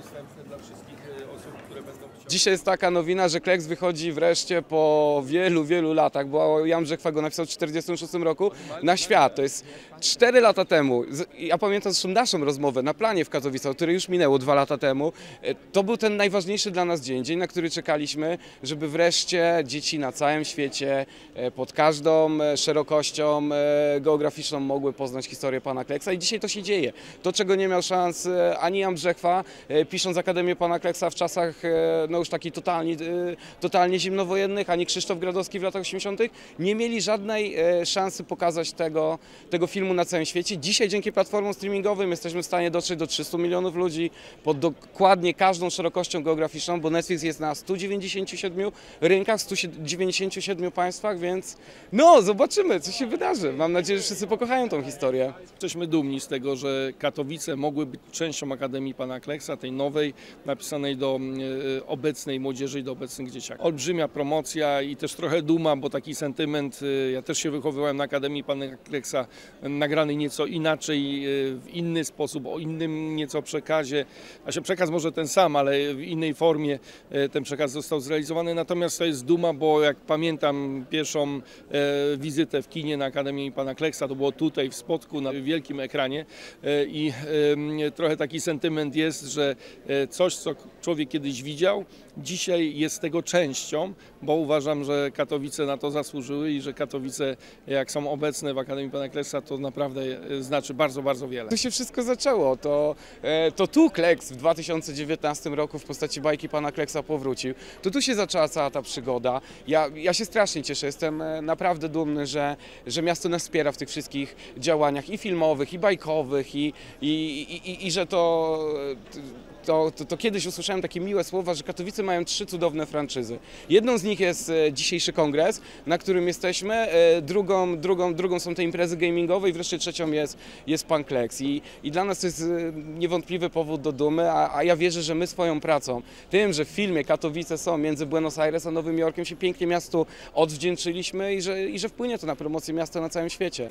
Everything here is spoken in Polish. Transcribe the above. dostępny dla wszystkich osób, które będą chciały. Dzisiaj jest taka nowina, że Kleks wychodzi wreszcie po wielu, wielu latach, bo Jan Brzechwa go napisał w 1946 roku na świat. To jest 4 lata temu. Ja pamiętam zresztą naszą rozmowę na planie w Katowicach, które już minęło 2 lata temu. To był ten najważniejszy dla nas dzień, na który czekaliśmy, żeby wreszcie dzieci na całym świecie pod każdą szerokością geograficzną mogły poznać historię Pana Kleksa i dzisiaj to się dzieje. To, czego nie miał szans ani Jan Brzechwa, pisząc Akademię Pana Kleksa w czasach no już takich totalnie zimnowojennych, ani Krzysztof Gradowski w latach 80. nie mieli żadnej szansy pokazać tego filmu na całym świecie. Dzisiaj dzięki platformom streamingowym jesteśmy w stanie dotrzeć do 300 milionów ludzi pod dokładnie każdą szerokością geograficzną, bo Netflix jest na 197 rynkach, w 197 państwach, więc no zobaczymy, co się wydarzy. Mam nadzieję, że wszyscy pokochają tą historię. Jesteśmy dumni z tego, że Katowice mogły być częścią Akademii Pana Kleksa, tej nowej, napisanej do obecnej młodzieży i do obecnych dzieciaków. Olbrzymia promocja i też trochę duma, bo taki sentyment, ja też się wychowywałem na Akademii Pana Kleksa, nagranej nieco inaczej, w inny sposób, o innym nieco przekazie. A się przekaz może ten sam, ale w innej formie ten przekaz został zrealizowany. Natomiast to jest duma, bo jak pamiętam pierwszą wizytę w kinie na Akademii Pana Kleksa, to było tutaj w Spodku na wielkim ekranie i trochę taki sentyment jest, że coś, co człowiek kiedyś widział, dzisiaj jest tego częścią, bo uważam, że Katowice na to zasłużyły i że Katowice, jak są obecne w Akademii Pana Kleksa, to naprawdę znaczy bardzo, bardzo wiele. Tu się wszystko zaczęło, to tu Kleks w 2019 roku w postaci bajki Pana Kleksa powrócił. To tu się zaczęła cała ta przygoda. Ja się strasznie cieszę, jestem naprawdę dumny, że miasto nas wspiera w tych wszystkich działaniach i filmowych, i bajkowych, i że to kiedyś usłyszałem takie miłe słowa, że Katowice mają 3 cudowne franczyzy. Jedną z nich jest dzisiejszy kongres, na którym jesteśmy, drugą są te imprezy gamingowe i wreszcie trzecią jest Pan Kleks. I dla nas to jest niewątpliwy powód do dumy, a ja wierzę, że my swoją pracą, tym, że w filmie Katowice są między Buenos Aires a Nowym Jorkiem, się pięknie miastu odwdzięczyliśmy i że wpłynie to na promocję miasta na całym świecie.